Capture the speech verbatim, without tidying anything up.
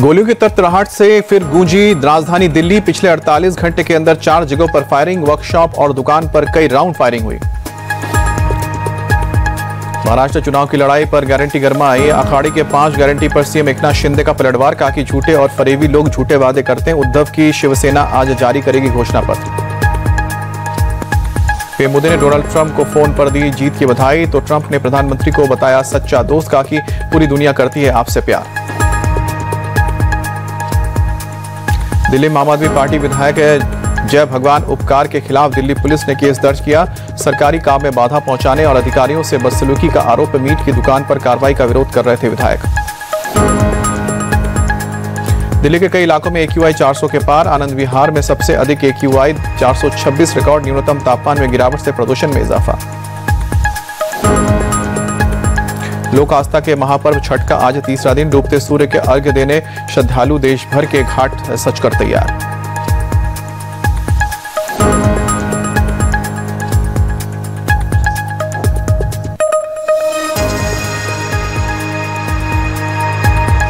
गोलियों की तड़तड़ाहट से फिर गूंजी राजधानी दिल्ली। पिछले अड़तालीस घंटे के अंदर चार जगहों पर फायरिंग, वर्कशॉप और दुकान पर कई राउंड फायरिंग हुई। महाराष्ट्र चुनाव की लड़ाई पर गारंटी गरमाई। अखाड़े के पांच गारंटी पर सीएम एकनाथ शिंदे का पलटवार। कहा कि झूठे और फरेबी लोग झूठे वादे करते हैं। उद्धव की शिवसेना आज जारी करेगी घोषणा पत्र। पीएम मोदी ने डोनाल्ड ट्रंप को फोन पर दी जीत की बधाई, तो ट्रंप ने प्रधानमंत्री को बताया सच्चा दोस्त। कहा कि पूरी दुनिया करती है आपसे प्यार। दिल्ली में आम आदमी पार्टी विधायक जय भगवान उपकार के खिलाफ दिल्ली पुलिस ने केस दर्ज किया। सरकारी काम में बाधा पहुंचाने और अधिकारियों से बदसलूकी का आरोप। मीट की दुकान पर कार्रवाई का विरोध कर रहे थे विधायक। दिल्ली के कई इलाकों में एक्यूआई चार सौ के पार। आनंद विहार में सबसे अधिक एक्यूआई चार सौ छब्बीस रिकॉर्ड। न्यूनतम तापमान में गिरावट से प्रदूषण में इजाफा। लोक आस्था के महापर्व छठ का आज तीसरा दिन। डूबते सूर्य के अर्घ्य देने श्रद्धालु देश भर के घाट सजकर तैयार।